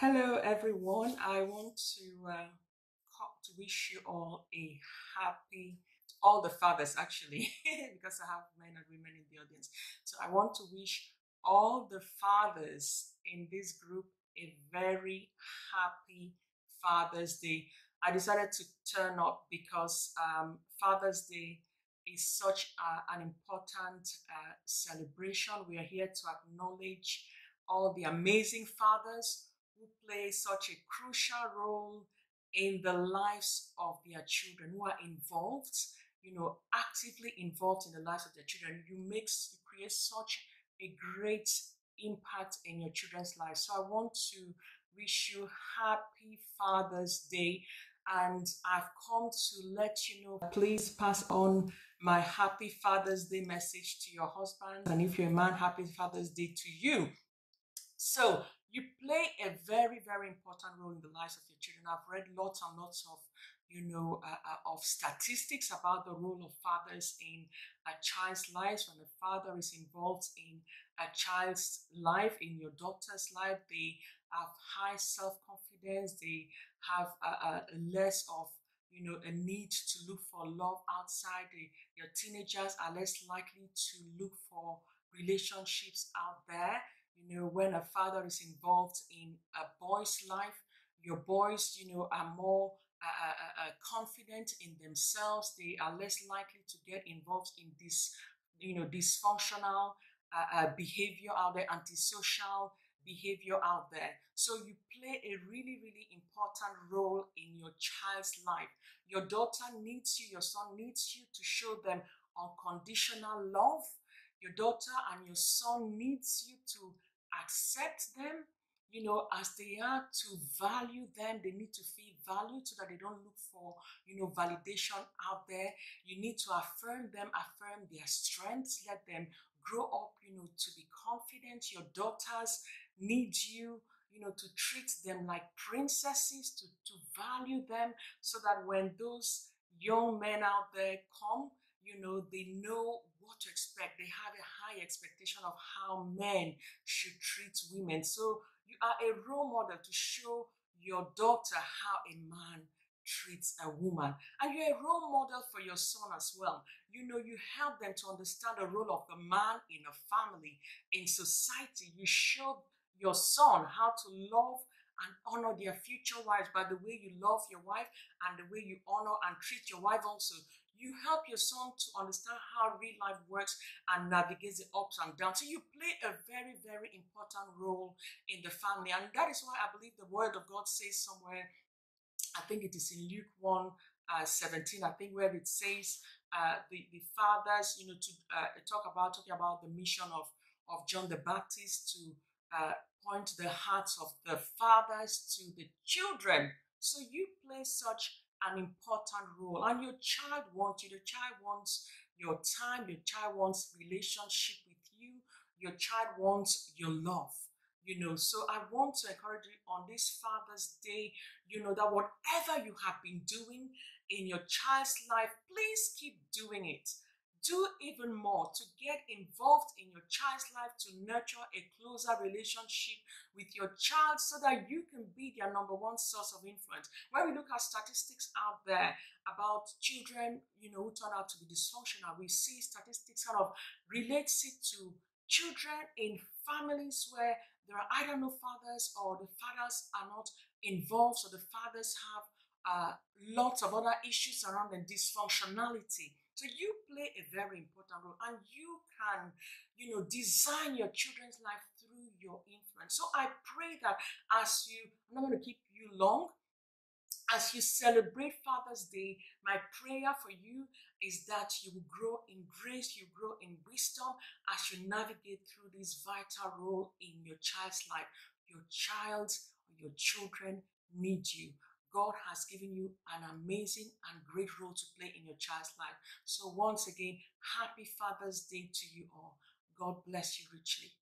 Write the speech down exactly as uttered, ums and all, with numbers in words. Hello everyone, I want to, uh, to wish you all a happy, all the fathers actually, because I have men and women in the audience. So I want to wish all the fathers in this group a very happy Father's Day. I decided to turn up because um, Father's Day is such a, an important uh, celebration. We are here to acknowledge all the amazing fathers who play such a crucial role in the lives of their children, who are involved, you know, actively involved in the lives of their children. You make, you create such a great impact in your children's lives. So I want to wish you happy Father's Day, and I've come to let you know, please pass on my happy Father's Day message to your husband, and if you're a man, happy Father's Day to you. So you play a very, very important role in the lives of your children. I've read lots and lots of, you know, uh, of statistics about the role of fathers in a child's life. When a father is involved in a child's life, in your daughter's life, they have high self-confidence. They have a, a less of, you know, a need to look for love outside. They, your teenagers are less likely to look for relationships out there. You know, when a father is involved in a boy's life, your boys, you know, are more uh, uh, confident in themselves. They are less likely to get involved in this, you know, dysfunctional uh, uh, behavior out there, antisocial behavior out there. So you play a really, really important role in your child's life. Your daughter needs you, your son needs you to show them unconditional love. Your daughter and your son needs you to accept them, you know, as they are, to value them. They need to feel valued so that they don't look for, you know, validation out there. You need to affirm them, affirm their strengths, let them grow up, you know, to be confident. Your daughters need you, you know, to treat them like princesses, to, to value them so that when those young men out there come, you know, they know what to expect. They have a high expectation of how men should treat women. So you are a role model to show your daughter how a man treats a woman. And you're a role model for your son as well. You know, you help them to understand the role of the man in a family, in society. You show your son how to love and honor their future wives by the way you love your wife and the way you honor and treat your wife also. You help your son to understand how real life works and navigates the ups and downs. So you play a very, very important role in the family. And that is why I believe the word of God says somewhere, I think it is in Luke one, seventeen, I think, where it says uh, the, the fathers, you know, to uh, talk about, talking about the mission of, of John the Baptist to uh, point the hearts of the fathers to the children. So you play such an important role, and your child wants you. Your child wants your time. Your child wants relationship with you. Your child wants your love, you know. So I want to encourage you on this Father's Day, you know, that whatever you have been doing in your child's life, please keep doing it. Do even more to get involved in your child's life, to nurture a closer relationship with your child so that you can be their number one source of influence. When we look at statistics out there about children, you know, who turn out to be dysfunctional, we see statistics kind of relates it to children in families where there are either no fathers, or the fathers are not involved, so the fathers have uh, lots of other issues around the dysfunctionality. So you play a very important role, and you can, you know, design your children's life through your influence. So I pray that as you, I'm not going to keep you long, as you celebrate Father's Day, my prayer for you is that you will grow in grace, you grow in wisdom as you navigate through this vital role in your child's life. Your child or your children need you. God has given you an amazing and great role to play in your child's life. So once again, happy Father's Day to you all. God bless you richly.